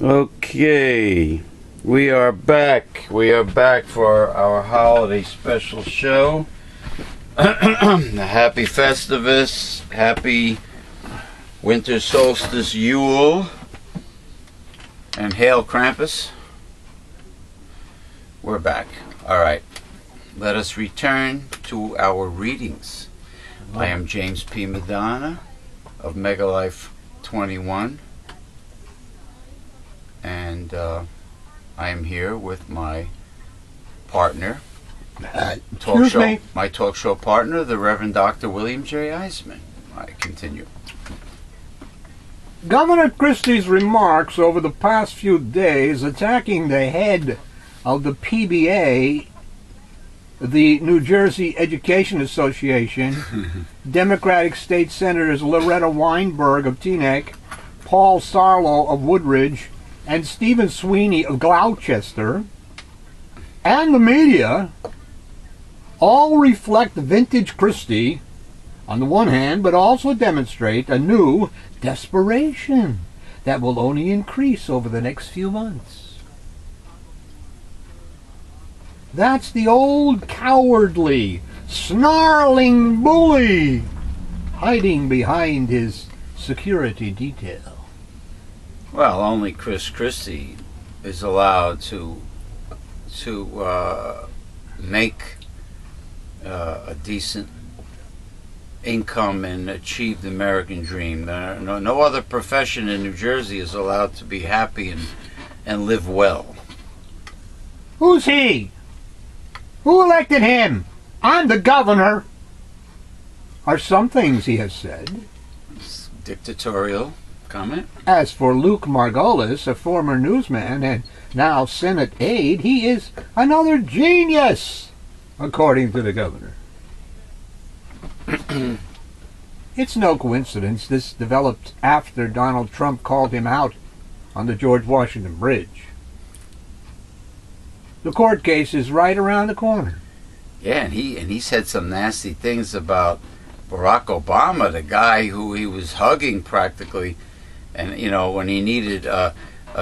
Okay, we are back. We are back for our holiday special show. Happy Festivus, happy winter solstice Yule, and hail Krampus. We're back. All right, let us return to our readings. I am James P. Madonna of Megalife 21, and I am here with my partner, my talk show partner, the Reverend Dr. William J. Eisman. I continue. Governor Christie's remarks over the past few days attacking the head of the PBA, the New Jersey Education Association, Democratic State Senators Loretta Weinberg of Teaneck, Paul Sarlo of Woodridge, and Stephen Sweeney of Gloucester, and the media, all reflect vintage Christie on the one hand, but also demonstrate a new desperation that will only increase over the next few months. That's the old cowardly, snarling bully hiding behind his security detail. Well, only Chris Christie is allowed to make a decent income and achieve the American dream. No other profession in New Jersey is allowed to be happy and live well. Who's he? Who elected him? I'm the governor. Are some things he has said. It's dictatorial comment. As for Luke Margolis, a former newsman and now Senate aide, he is another genius, according to the governor. It's no coincidence this developed after Donald Trump called him out on the George Washington Bridge. The court case is right around the corner. Yeah, and he said some nasty things about Barack Obama, the guy who he was hugging practically, and you know, when he needed a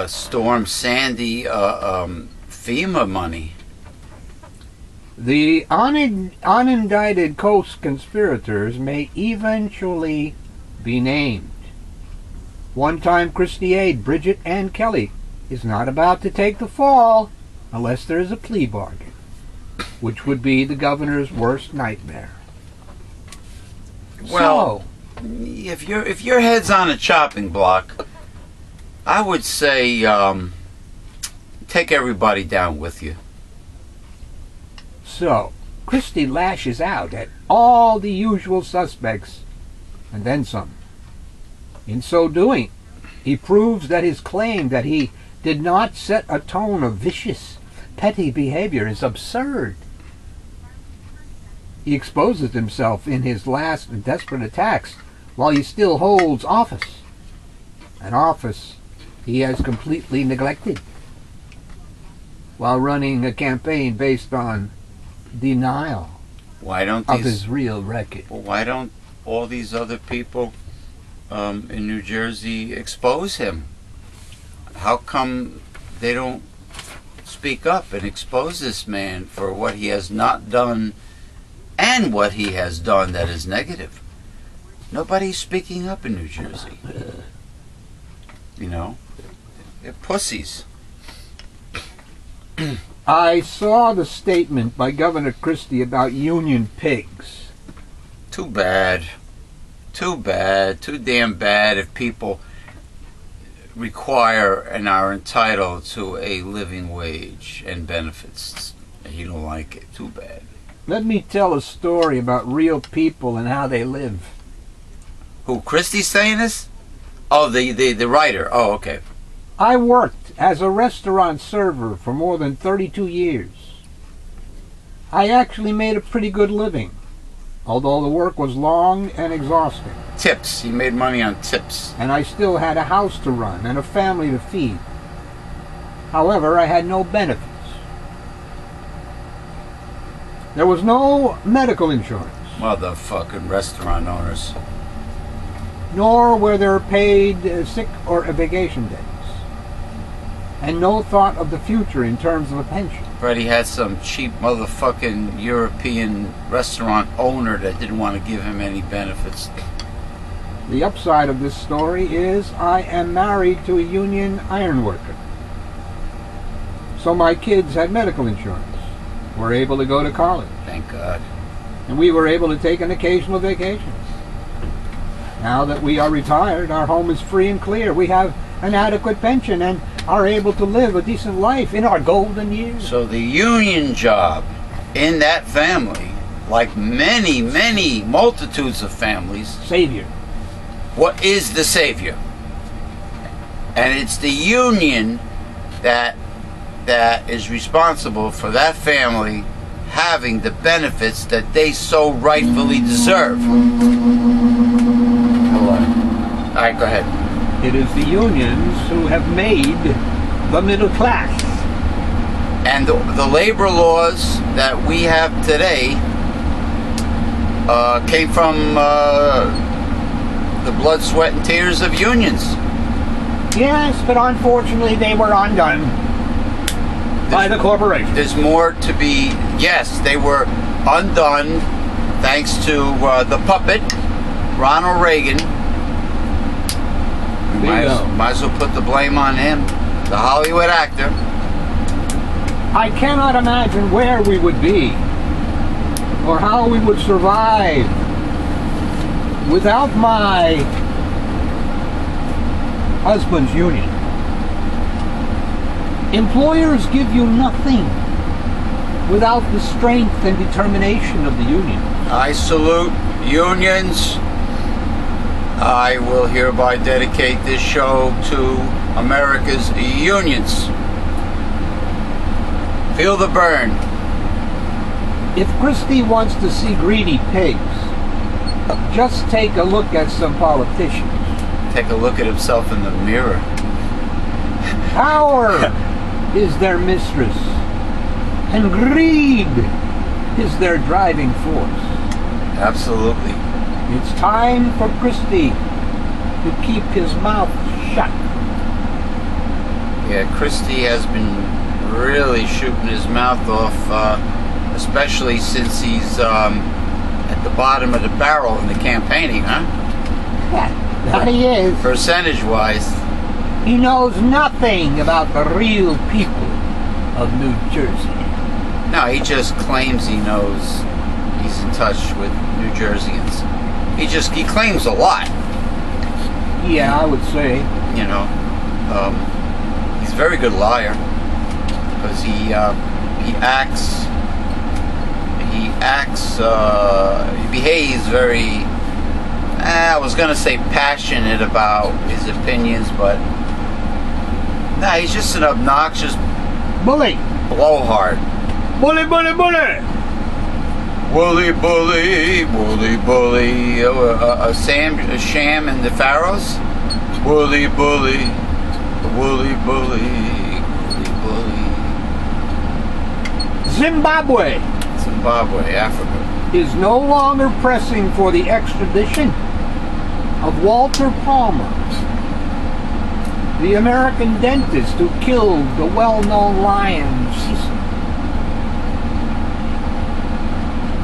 Storm Sandy FEMA money. The unindicted co-conspirators may eventually be named. One-time Christie aide Bridget Ann Kelly is not about to take the fall unless there is a plea bargain, which would be the governor's worst nightmare. Well, so, if your head's on a chopping block, I would say take everybody down with you. So, Christie lashes out at all the usual suspects, and then some. In so doing, he proves that his claim that he did not set a tone of vicious, petty behavior is absurd. He exposes himself in his last desperate attacks while he still holds office, an office he has completely neglected, while running a campaign based on denial of his real record. Why don't all these other people in New Jersey expose him? How come they don't speak up and expose this man for what he has not done and what he has done that is negative? Nobody's speaking up in New Jersey. You know, they're pussies. I saw the statement by Governor Christie about union pigs. Too bad. Too bad. Too damn bad if people require and are entitled to a living wage and benefits. You don't like it. Too bad. Let me tell a story about real people and how they live. Who, Christie's saying this? Oh, the writer. Oh, okay. I worked as a restaurant server for more than 32 years. I actually made a pretty good living, although the work was long and exhausting. Tips. He made money on tips. And I still had a house to run and a family to feed. However, I had no benefits. There was no medical insurance. Motherfucking restaurant owners. nor were there paid sick or vacation days, and no thought of the future in terms of a pension. But he had some cheap motherfucking European restaurant owner that didn't want to give him any benefits. The upside of this story is I am married to a union ironworker. So my kids had medical insurance, were able to go to college. Thank God. And we were able to take an occasional vacation. Now that we are retired, our home is free and clear. We have an adequate pension and are able to live a decent life in our golden years. So the union job in that family, like many, many multitudes of families... Savior. What is the savior? And it's the union that is responsible for that family having the benefits that they so rightfully deserve. All right, go ahead. It is the unions who have made the middle class. And the labor laws that we have today came from the blood, sweat, and tears of unions. Yes, but unfortunately they were undone by the corporation. There's more to be... Yes, they were undone thanks to the puppet, Ronald Reagan. Might as well put the blame on him, the Hollywood actor. I cannot imagine where we would be or how we would survive without my husband's union. Employers give you nothing without the strength and determination of the union. I salute unions. I will hereby dedicate this show to America's unions. Feel the burn. If Christie wants to see greedy pigs, just take a look at some politicians. Take a look at himself in the mirror. Power is their mistress, and greed is their driving force. Absolutely. It's time for Christie to keep his mouth shut. Yeah, Christie has been really shooting his mouth off, especially since he's at the bottom of the barrel in the campaigning, huh? Yeah, that he is. Percentage-wise. He knows nothing about the real people of New Jersey. No, he just claims he knows he's in touch with New Jerseyans. He claims a lot. Yeah, I would say. You know, he's a very good liar because he behaves very, I was gonna say passionate about his opinions, but nah, he's just an obnoxious bully, blowhard, bully. Bully. A sham and the pharaohs. Bully. Zimbabwe, Africa, is no longer pressing for the extradition of Walter Palmer, the American dentist who killed the well-known lion Cecil.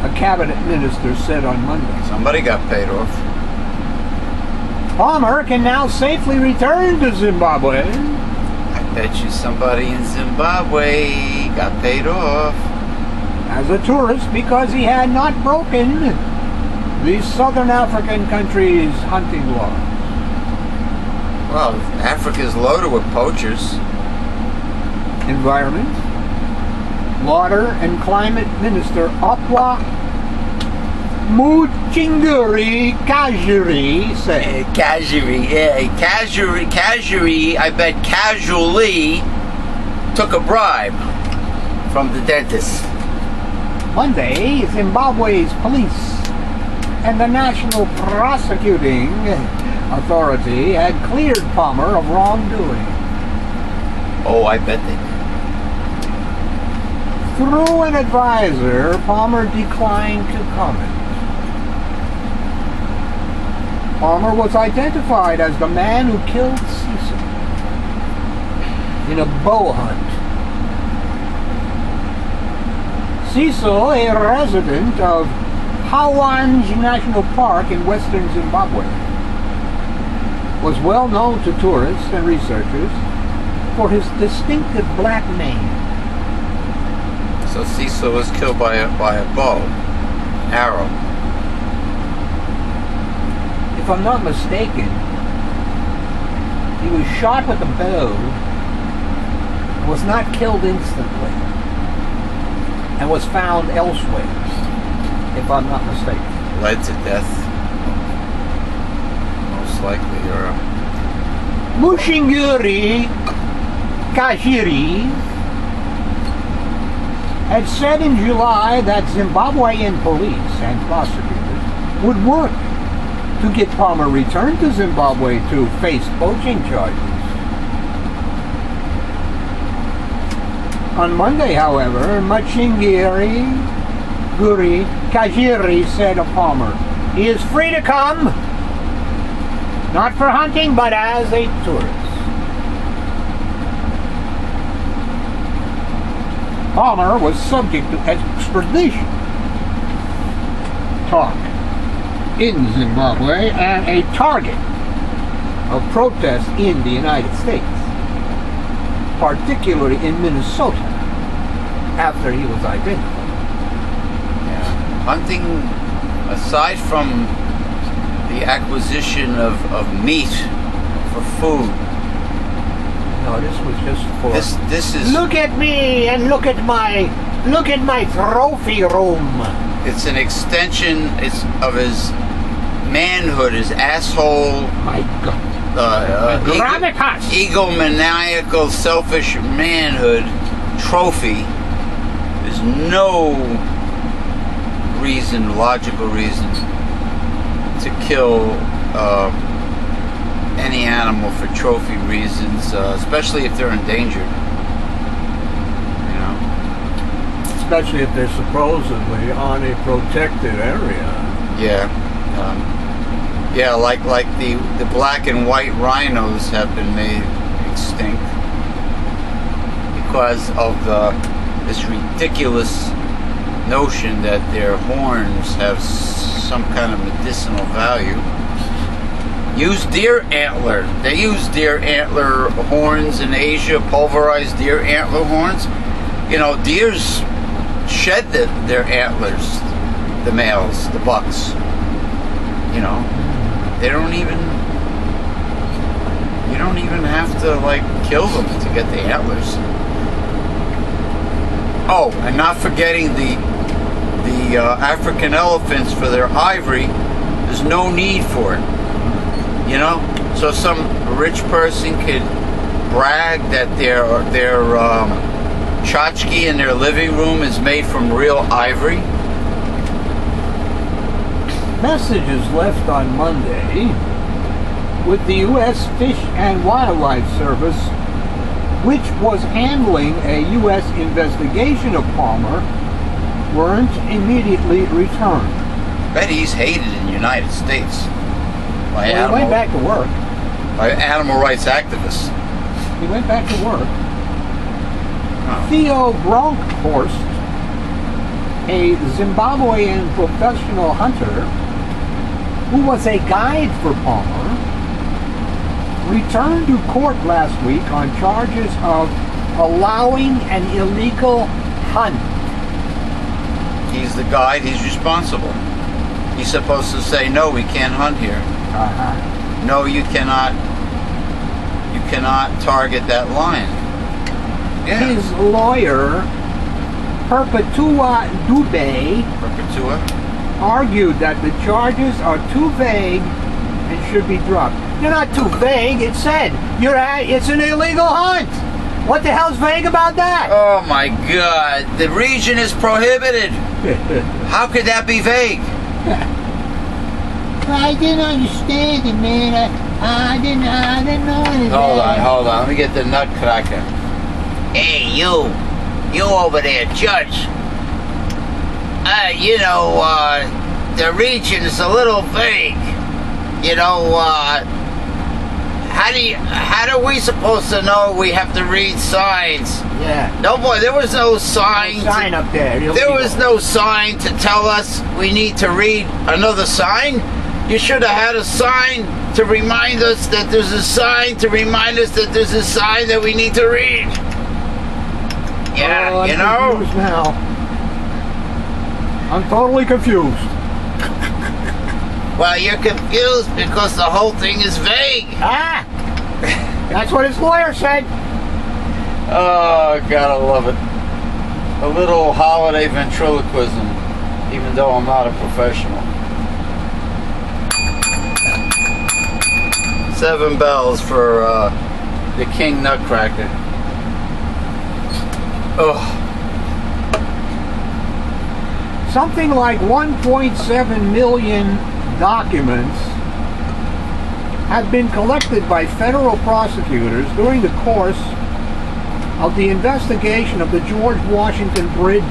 A cabinet minister said on Monday. Somebody got paid off. Palmer can now safely return to Zimbabwe. I bet you somebody in Zimbabwe got paid off. As a tourist, because he had not broken the southern African country's hunting laws. Well, Africa's loaded with poachers. Environment. Water and Climate Minister Oppah Muchinguri Kashiri said. Kashiri, I bet casually took a bribe from the dentist. Monday, Zimbabwe's police and the National Prosecuting Authority had cleared Palmer of wrongdoing. Oh, I bet they did. Through an advisor, Palmer declined to comment. Palmer was identified as the man who killed Cecil in a bow hunt. Cecil, a resident of Hwange National Park in western Zimbabwe, was well known to tourists and researchers for his distinctive black mane. So Cecil was killed by a bow, arrow. If I'm not mistaken, he was shot with a bow, was not killed instantly, and was found elsewhere, if I'm not mistaken. Led to death, most likely, or... Muchinguri Kashiri had said in July that Zimbabwean police and prosecutors would work to get Palmer returned to Zimbabwe to face poaching charges. On Monday, however, Muchinguri Kashiri said of Palmer, "He is free to come, not for hunting, but as a tourist." Palmer was subject to extradition talk in Zimbabwe and a target of protests in the United States, particularly in Minnesota, after he was identified. Yeah. Hunting, aside from the acquisition of meat for food. No, this was just for... This is... Look at me and look at my trophy room. It's an extension of his manhood, his asshole... My God. Egomaniacal, selfish manhood trophy. There's no reason, logical reason, to kill any animal for trophy reasons, especially if they're endangered. You know, especially if they're supposedly on a protected area. Yeah. Yeah, like the black and white rhinos have been made extinct because of this ridiculous notion that their horns have some kind of medicinal value. Use deer antler. They use deer antler horns in Asia, pulverized deer antler horns. You know, deers shed their antlers, the males, the bucks, you know. They don't even, you don't even have to, like, kill them to get the antlers. Oh, and not forgetting the African elephants for their ivory. There's no need for it, you know? So some rich person could brag that their tchotchke in their living room is made from real ivory. Messages left on Monday with the U.S. Fish and Wildlife Service, which was handling a U.S. investigation of Palmer, weren't immediately returned. Bet he's hated in the United States. He went back to work. By animal rights activists. He went back to work. Oh. Theo Bronkhorst, a Zimbabwean professional hunter, who was a guide for Palmer, returned to court last week on charges of allowing an illegal hunt. He's the guide, he's responsible. He's supposed to say, no, we can't hunt here. Uh-huh. No, you cannot target that lion. Yeah. His lawyer, Perpetua Dube, argued that the charges are too vague and should be dropped. They're not too vague. It said it's an illegal hunt. What the hell's vague about that? Oh my God! The region is prohibited. How could that be vague? I didn't understand it, man. I didn't know anything. Hold on. Let me get the nutcracker. Hey, you. You over there, Judge. The region is a little vague. you know, how do we supposed to know? We have to read signs. Yeah. No boy, there was no sign. No sign up there. There was no sign to tell us we need to read another sign. You should have had a sign to remind us that there's a sign to remind us that there's a sign that we need to read. Yeah, oh, you know. I'm confused now. I'm totally confused. Well, you're confused because the whole thing is vague. Ah! That's what his lawyer said. Oh, gotta love it. A little holiday ventriloquism, even though I'm not a professional. 7 bells for the King Nutcracker. Ugh. Something like 1.7 million documents have been collected by federal prosecutors during the course of the investigation of the George Washington Bridge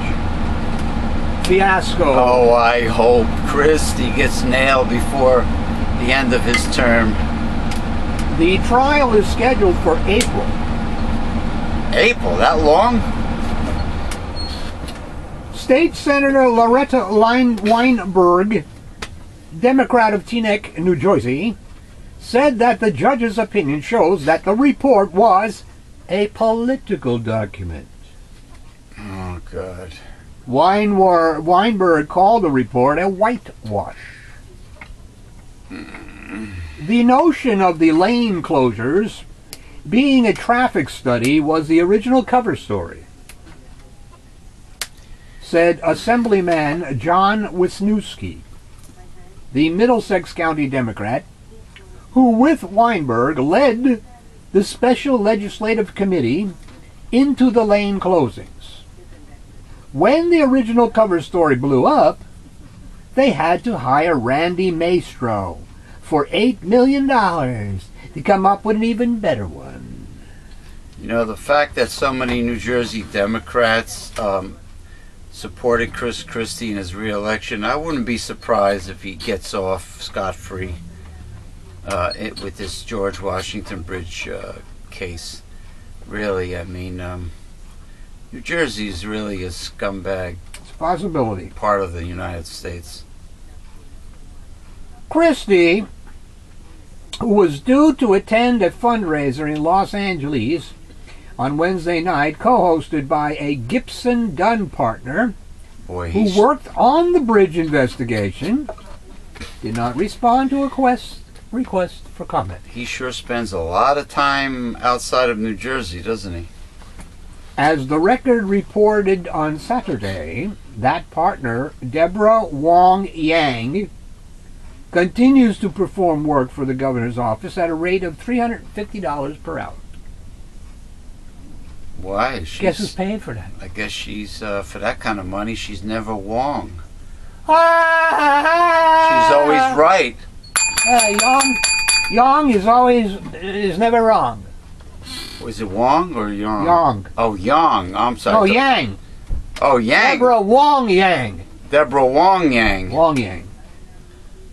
fiasco. Oh, I hope Christie gets nailed before the end of his term. The trial is scheduled for April. April? That long? State Senator Loretta Weinberg, Democrat of Teaneck, New Jersey, said that the judge's opinion shows that the report was a political document. Oh, God. Weinberg called the report a whitewash. The notion of the lane closures being a traffic study was the original cover story, said Assemblyman John Wisniewski, the Middlesex County Democrat, who with Weinberg led the Special Legislative Committee into the lane closings. When the original cover story blew up, they had to hire Randy Maestro for $8 million to come up with an even better one. You know, the fact that so many New Jersey Democrats supported Chris Christie in his re-election, I wouldn't be surprised if he gets off scot-free with this George Washington Bridge case. Really, I mean, New Jersey is really a scumbag. It's a possibility. Part of the United States. Christie, who was due to attend a fundraiser in Los Angeles on Wednesday night, co-hosted by a Gibson Dunn partner who worked on the bridge investigation, did not respond to a request for comment. He sure spends a lot of time outside of New Jersey, doesn't he? As the Record reported on Saturday, that partner, Deborah Wong Yang, continues to perform work for the governor's office at a rate of $350 per hour. Why? Guess who's paying for that? I guess she's, for that kind of money, she's never wrong. Ah, she's always right. Yang is always, is never wrong. Was it Wong or Yang? Yang. Oh, Yang. I'm sorry. Oh, Yang. Oh, Yang. Deborah Wong Yang. Deborah Wong Yang. Wong Yang.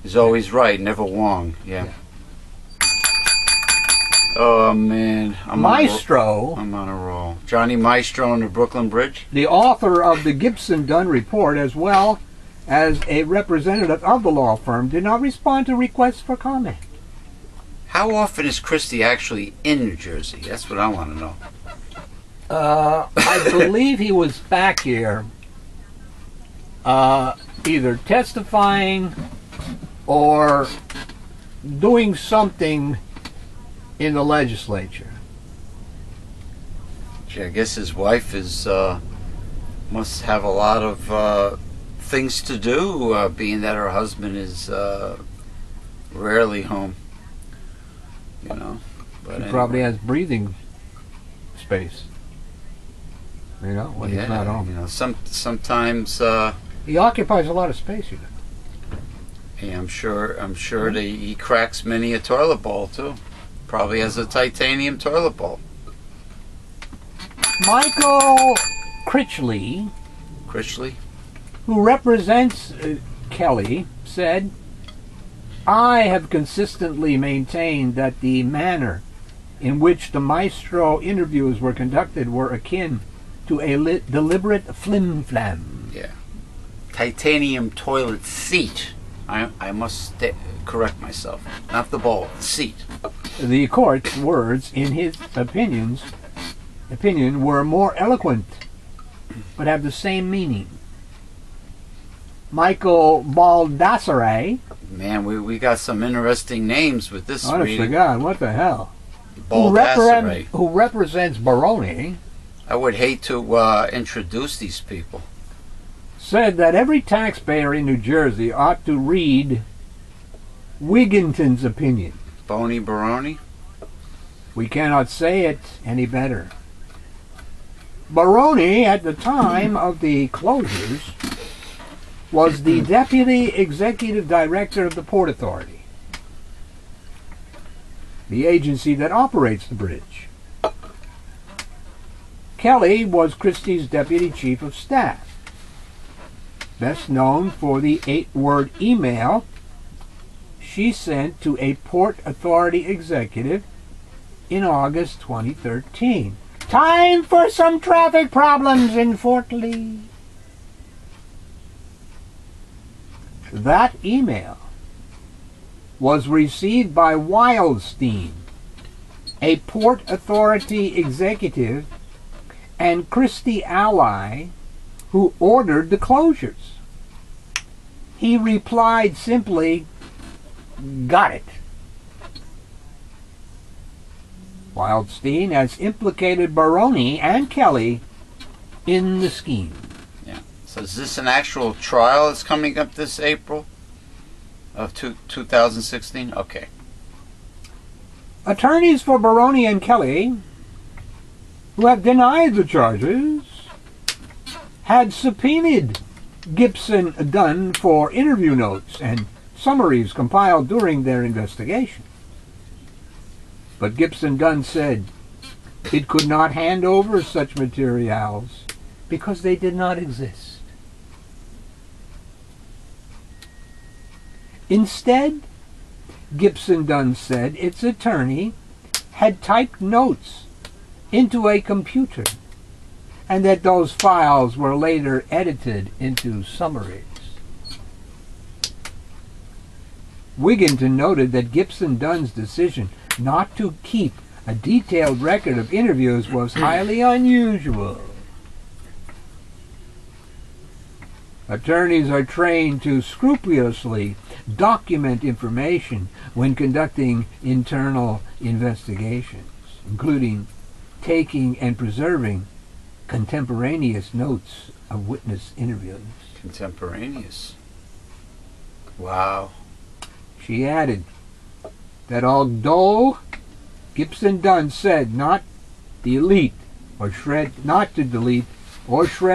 Is always right, never Wong. Yeah. Yeah. Oh, man. I'm on a roll. Johnny Maestro on the Brooklyn Bridge. The author of the Gibson Dunn report, as well as a representative of the law firm, did not respond to requests for comment. How often is Christie actually in New Jersey? That's what I want to know. I believe he was back here either testifying or doing something in the legislature. Gee, I guess his wife is must have a lot of things to do, being that her husband is rarely home. You know, but she probably has breathing space. You know, when he's not home. You know, sometimes he occupies a lot of space. You know. Yeah, I'm sure that he cracks many a toilet bowl too. Probably has a titanium toilet bowl. Michael Critchley, who represents Kelly, said, I have consistently maintained that the manner in which the Maestro interviews were conducted were akin to a deliberate flim-flam. Yeah. Titanium toilet seat. I must correct myself. Not the bowl, the seat. The court's words, in his opinion, were more eloquent, but have the same meaning. Michael Baldassare. Man, we got some interesting names with this reading. Honest to God, what the hell? Baldassare. Who represents Baroni. I would hate to introduce these people. Said that every taxpayer in New Jersey ought to read Wigenton's opinion. Bony Baroni? We cannot say it any better. Baroni, at the time of the closures, was the Deputy Executive Director of the Port Authority, the agency that operates the bridge. Kelly was Christie's Deputy Chief of Staff, best known for the 8-word email she sent to a Port Authority executive in August 2013. Time for some traffic problems in Fort Lee. That email was received by Wildstein, a Port Authority executive and Christie ally who ordered the closures. He replied simply, "Got it." Wildstein has implicated Baroni and Kelly in the scheme. Yeah. So is this an actual trial that's coming up this April of 2016? Okay. Attorneys for Baroni and Kelly, who have denied the charges, had subpoenaed Gibson Dunn for interview notes and summaries compiled during their investigation. But Gibson Dunn said it could not hand over such materials because they did not exist. Instead, Gibson Dunn said its attorney had typed notes into a computer and that those files were later edited into summaries. Wigenton noted that Gibson Dunn's decision not to keep a detailed record of interviews was highly unusual. Attorneys are trained to scrupulously document information when conducting internal investigations, including taking and preserving contemporaneous notes of witness interviews. Contemporaneous. Wow. She added that although Gibson Dunn said not to delete or shred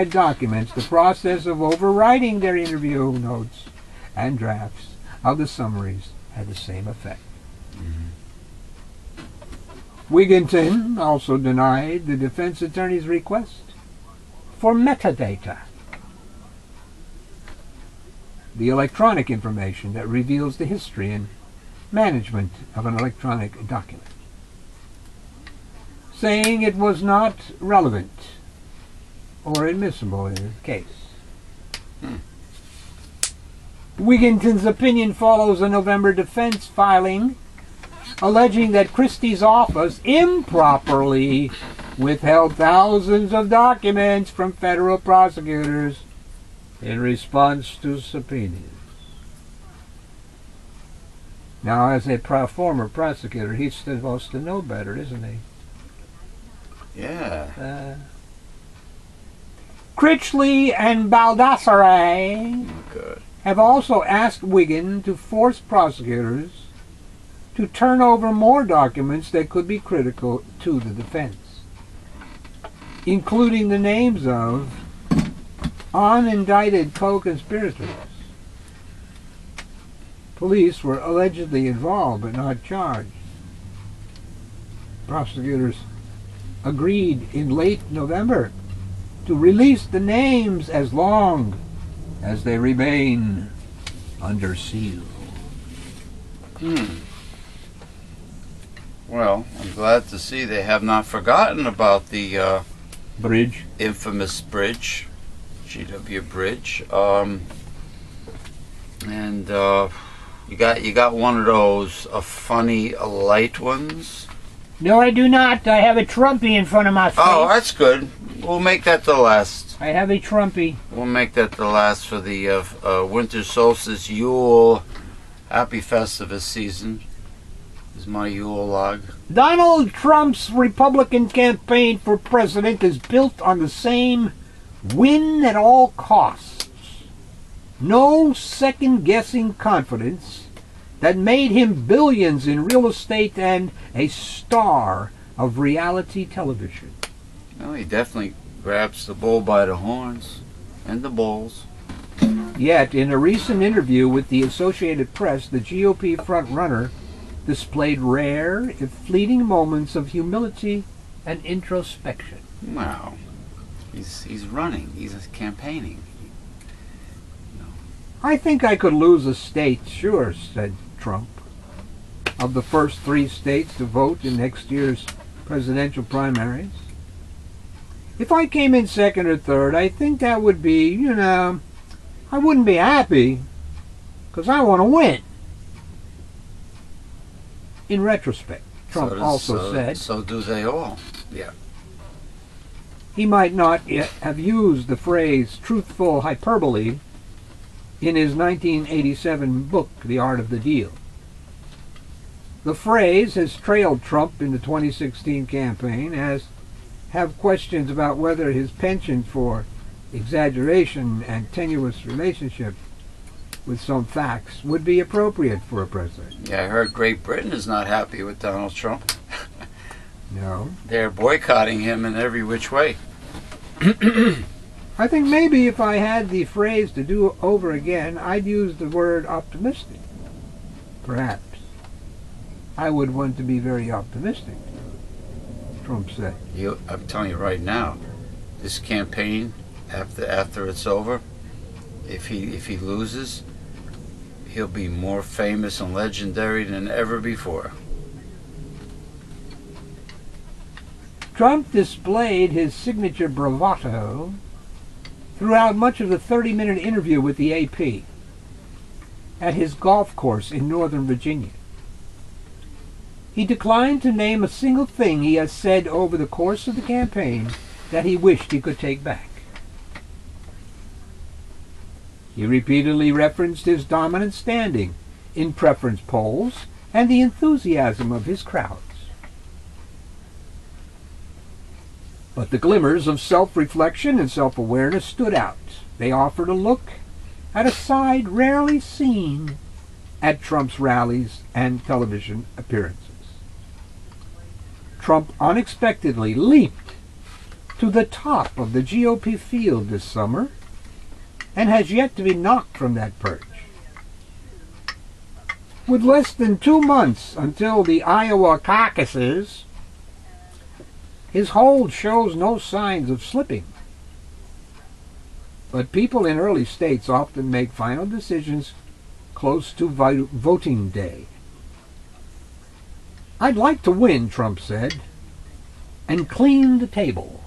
documents, the process of overwriting their interview notes and drafts of the summaries had the same effect. Wigenton also denied the defense attorney's request for metadata, the electronic information that reveals the history and management of an electronic document, saying it was not relevant or admissible in this case. Wigenton's opinion follows a November defense filing alleging that Christie's office improperly withheld thousands of documents from federal prosecutors in response to subpoenas. Now, as a former prosecutor, he's supposed to know better, isn't he? Yeah. Critchley and Baldassare have also asked Wigan to force prosecutors to turn over more documents that could be critical to the defense, including the names of unindicted co-conspirators. Police were allegedly involved but not charged. Prosecutors agreed in late November to release the names as long as they remain under seal. Well, I'm glad to see they have not forgotten about the bridge, infamous bridge, GW Bridge. You got one of those funny light ones. No, I do not. I have a Trumpy in front of my face. Oh, that's good. We'll make that the last. I have a Trumpy. We'll make that the last for the winter solstice Yule. Happy Festivus season. Is my Yule log. Donald Trump's Republican campaign for president is built on the same win at all costs. No second-guessing confidence that made him billions in real estate and a star of reality television. Well, he definitely grabs the bull by the horns and the bulls. Yet, in a recent interview with the Associated Press, the GOP frontrunner displayed rare, if fleeting, moments of humility and introspection. Wow. He's running. He's campaigning. No. I think I could lose a state, sure, said Trump. Of the first 3 states to vote in next year's presidential primaries. If I came in second or third, I think that would be, you know, I wouldn't be happy, because I want to win. In retrospect, Trump also said... So do they all, yeah. He might not yet have used the phrase truthful hyperbole in his 1987 book, The Art of the Deal. The phrase has trailed Trump in the 2016 campaign, as have questions about whether his penchant for exaggeration and tenuous relationships with some facts would be appropriate for a president. Yeah, I heard Great Britain is not happy with Donald Trump. No. They're boycotting him in every which way. I think maybe if I had the phrase to do over again, I'd use the word optimistic. Perhaps. I would want to be very optimistic, Trump said. I'm telling you right now, this campaign, after it's over, if he loses, he'll be more famous and legendary than ever before. Trump displayed his signature bravado throughout much of the 30-minute interview with the AP at his golf course in Northern Virginia. He declined to name a single thing he has said over the course of the campaign that he wished he could take back. He repeatedly referenced his dominant standing in preference polls and the enthusiasm of his crowds. But the glimmers of self-reflection and self-awareness stood out. They offered a look at a side rarely seen at Trump's rallies and television appearances. Trump unexpectedly leaped to the top of the GOP field this summer and has yet to be knocked from that perch. With less than 2 months until the Iowa caucuses, his hold shows no signs of slipping. But people in early states often make final decisions close to voting day. I'd like to win, Trump said, and clean the table.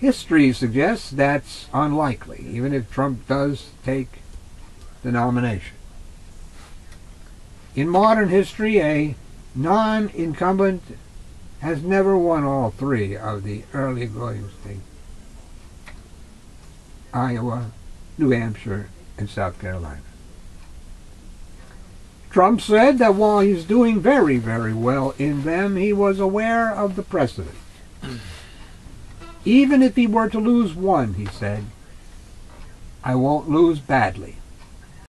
History suggests that's unlikely, even if Trump does take the nomination. In modern history, a non-incumbent has never won all 3 of the early voting states, Iowa, New Hampshire, and South Carolina. Trump said that while he's doing very, very well in them, he was aware of the precedent. Even if he were to lose one, he said, I won't lose badly.